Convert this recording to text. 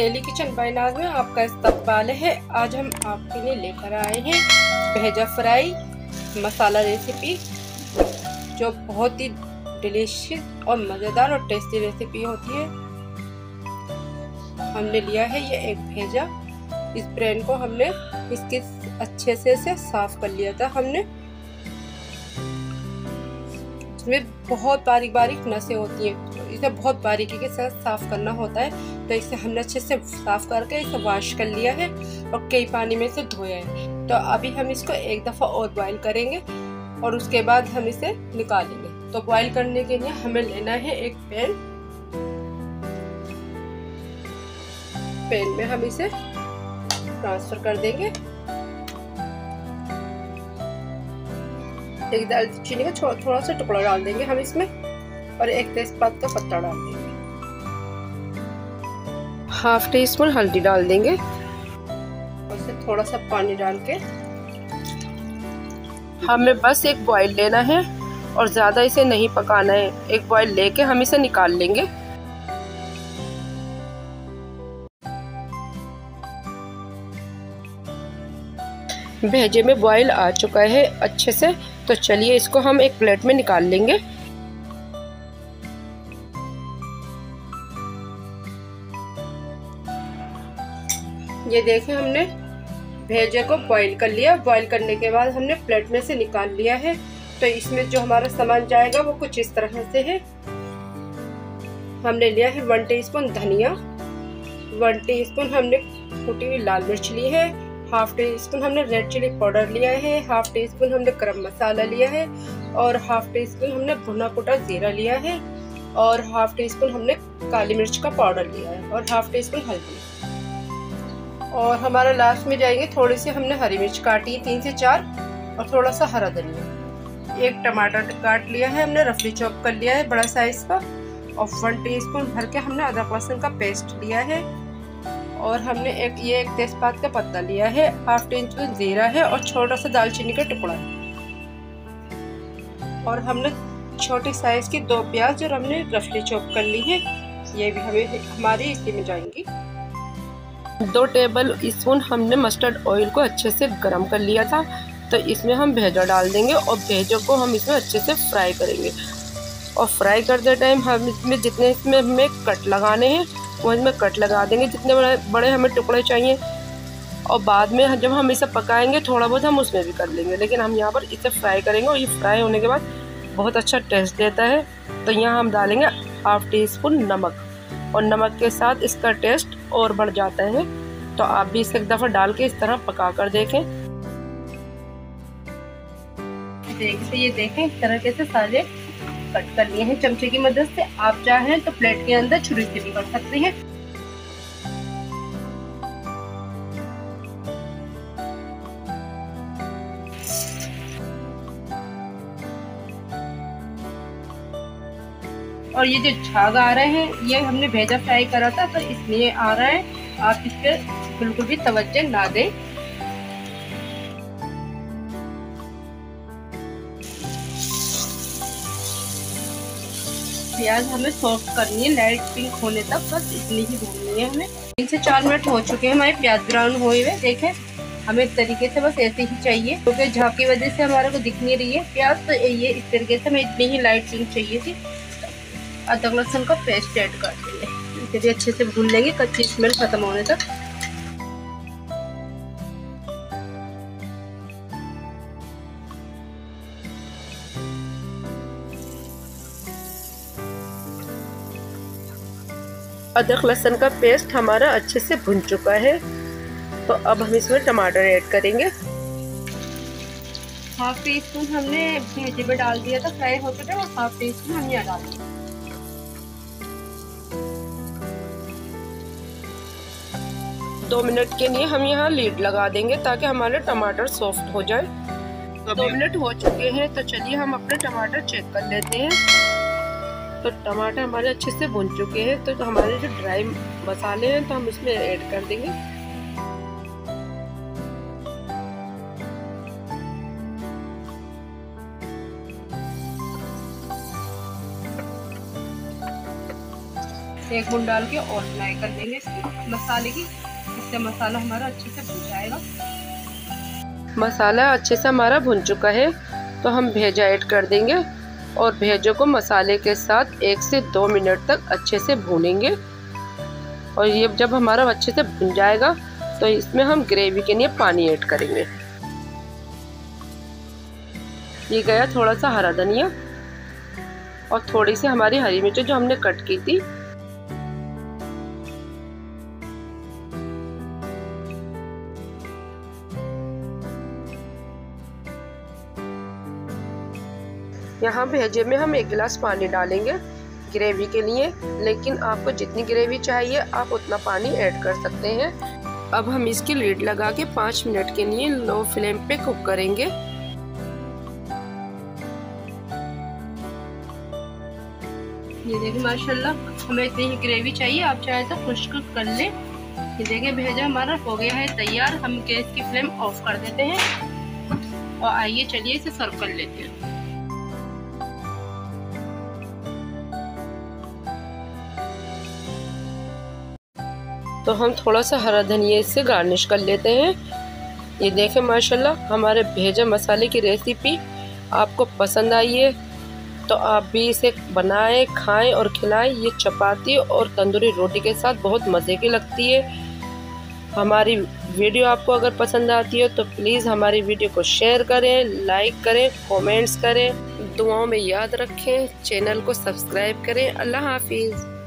Daily kitchen bye नाज़ में आपका इस्तकबाल है। आज हम आपके लिए लेकर आए हैं भेजा फ्राई मसाला रेसिपी, जो बहुत ही डिलीशियस और मज़ेदार और टेस्टी रेसिपी होती है। हमने लिया है ये एक भेजा। इस ब्रेन को हमने इसके अच्छे से साफ कर लिया था। हमने इसमें बहुत बारीक बारीक नसें होती हैं, तो इसे बहुत बारीकी के साथ साफ करना होता है। तो इसे हमने अच्छे से साफ करके इसे वॉश कर लिया है और कई पानी में से धोया है। तो अभी हम इसको एक दफ़ा और बॉयल करेंगे और उसके बाद हम इसे निकालेंगे। तो बॉयल करने के लिए हमें लेना है एक पैन। पैन में हम इसे ट्रांसफर कर देंगे। एक दालचीनी का थोड़ा सा टुकड़ा डाल देंगे हम इसमें और एक तेजपात का पत्ता डाल देंगे। हाफ टीस्पून हल्दी डाल देंगे और उसे थोड़ा सा पानी डाल के हमें बस एक बॉईल लेना है और ज़्यादा इसे नहीं पकाना है। एक बॉईल लेके हम इसे निकाल लेंगे। भेजे में बॉईल आ चुका है अच्छे से। तो चलिए इसको हम एक प्लेट में निकाल लेंगे। ये देखें, हमने भेजे को बॉईल कर लिया। बॉईल करने के बाद हमने प्लेट में से निकाल लिया है। तो इसमें जो हमारा सामान जाएगा वो कुछ इस तरह से है। हमने लिया है 1 टीस्पून धनिया, 1 टीस्पून हमने कुटी हुई लाल मिर्च ली है, हाफ टीस्पून हमने रेड चिली पाउडर लिया है, हाफ टीस्पून हमने गरम मसाला लिया है और हाफ टीस्पून हमने भुना कुटा जीरा लिया है और हाफ टीस्पून हमने काली मिर्च का पाउडर लिया है और हाफ टीस्पून हल्दी। और हमारा लास्ट में जाएंगे थोड़ी सी हमने हरी मिर्च काटी 3 से 4 और थोड़ा सा हरा धनिया। एक टमाटर काट लिया है हमने, रफली चॉप कर लिया है बड़ा साइज़ का। और 1 टीस्पून भर के हमने अदरक लहसुन का पेस्ट लिया है और हमने एक तेजपात का पत्ता लिया है, हाफ टीस्पून जीरा है और छोटा सा दालचीनी का टुकड़ा। और हमने छोटी साइज़ की 2 प्याज और हमने रफली चॉप कर ली है, ये भी हमें हमारी इसी में जाएंगी। 2 टेबल स्पून हमने मस्टर्ड ऑयल को अच्छे से गर्म कर लिया था। तो इसमें हम भेजा डाल देंगे और भेजों को हम इसमें अच्छे से फ्राई करेंगे। और फ्राई करते टाइम हम इसमें जितने इसमें हमें कट लगाने हैं वो इसमें कट लगा देंगे, जितने बड़े हमें टुकड़े चाहिए। और बाद में जब हम इसे पकाएंगे थोड़ा बहुत हम उसमें भी कर लेंगे, लेकिन हम यहाँ पर इसे फ्राई करेंगे। और ये फ्राई होने के बाद बहुत अच्छा टेस्ट देता है। तो यहाँ हम डालेंगे हाफ टीस्पून नमक और नमक के साथ इसका टेस्ट और बढ़ जाता है। तो आप भी इसे एक दफ़ा डाल के इस तरह पका कर देखें। ये देखें, इस तरीके से सारे कट कर लिए हैं चमचे की मदद से। आप चाहें तो प्लेट के अंदर छुरी से भी कर सकते हैं। और ये जो झाग आ रहे हैं ये हमने भेजा फ्राई करा था तो इसलिए आ रहा है। आप इस पर बिल्कुल भी तवज्जो ना दें। प्याज हमें सॉफ्ट करनी है, लाइट पिंक होने तक, बस इतनी ही भूननी है हमें। 3 से 4 मिनट हो चुके हैं हमारे प्याज ब्राउन हुए हुए। देखें, हमें इस तरीके से बस ऐसे ही चाहिए क्योंकि झाग की वजह से हमारे को दिख नहीं रही है प्याज। तो ये इस तरीके से हमें इतनी ही लाइट पिंक चाहिए थी। अदरक लहसुन का पेस्ट ऐड कर देंगे, इसे भी अच्छे से भून लेंगे कच्ची स्मेल खत्म होने तक। अदरक लहसुन का पेस्ट हमारा अच्छे से भुन चुका है। तो अब हम इसमें टमाटर ऐड करेंगे। हाफ टीस्पून हमने भेजे में डाल दिया था फ्राई होते थे और हाफ टीस्पून हम यहाँ डाल दिया। दो मिनट के लिए हम यहाँ लीड लगा देंगे ताकि हमारे टमाटर सॉफ्ट हो जाए। 2 मिनट हो चुके हैं। तो चलिए हम अपने टमाटर चेक कर लेते हैं। तो टमाटर हमारे अच्छे से भुन चुके हैं। तो हमारे जो ड्राई मसाले हैं तो हम इसमें ऐड कर देंगे। से एक बूंद डाल के और फ्राई कर देंगे इसकी मसाले की, इससे मसाला हमारा अच्छे से भुन जाएगा। मसाला अच्छे से हमारा भुन चुका है तो हम भेजा ऐड कर देंगे और भेजों को मसाले के साथ 1 से 2 मिनट तक अच्छे से भूनेंगे। और ये जब हमारा अच्छे से भुन जाएगा तो इसमें हम ग्रेवी के लिए पानी ऐड करेंगे। ये गया थोड़ा सा हरा धनिया और थोड़ी सी हमारी हरी मिर्च जो हमने कट की थी। यहाँ भेजे में हम 1 गिलास पानी डालेंगे ग्रेवी के लिए, लेकिन आपको जितनी ग्रेवी चाहिए आप उतना पानी ऐड कर सकते हैं। अब हम इसकी लीड लगा के 5 मिनट के लिए लो फ्लेम पे कुक करेंगे। ये देखिए माशाल्लाह हमें इतनी ही ग्रेवी चाहिए, आप चाहे तो खुश्क कर ले। ये देखिए भेजा हमारा हो गया है तैयार। हम गैस की फ्लेम ऑफ कर देते हैं और आइए चलिए इसे सर्व कर लेते हैं। तो हम थोड़ा सा हरा धनिया से गार्निश कर लेते हैं। ये देखें माशाल्लाह हमारे भेजा मसाले की रेसिपी आपको पसंद आई है तो आप भी इसे बनाएं, खाएं और खिलाएं। ये चपाती और तंदूरी रोटी के साथ बहुत मज़े की लगती है। हमारी वीडियो आपको अगर पसंद आती है तो प्लीज़ हमारी वीडियो को शेयर करें, लाइक करें, कमेंट्स करें। दुआओं में याद रखें, चैनल को सब्सक्राइब करें। अल्लाह हाफिज़।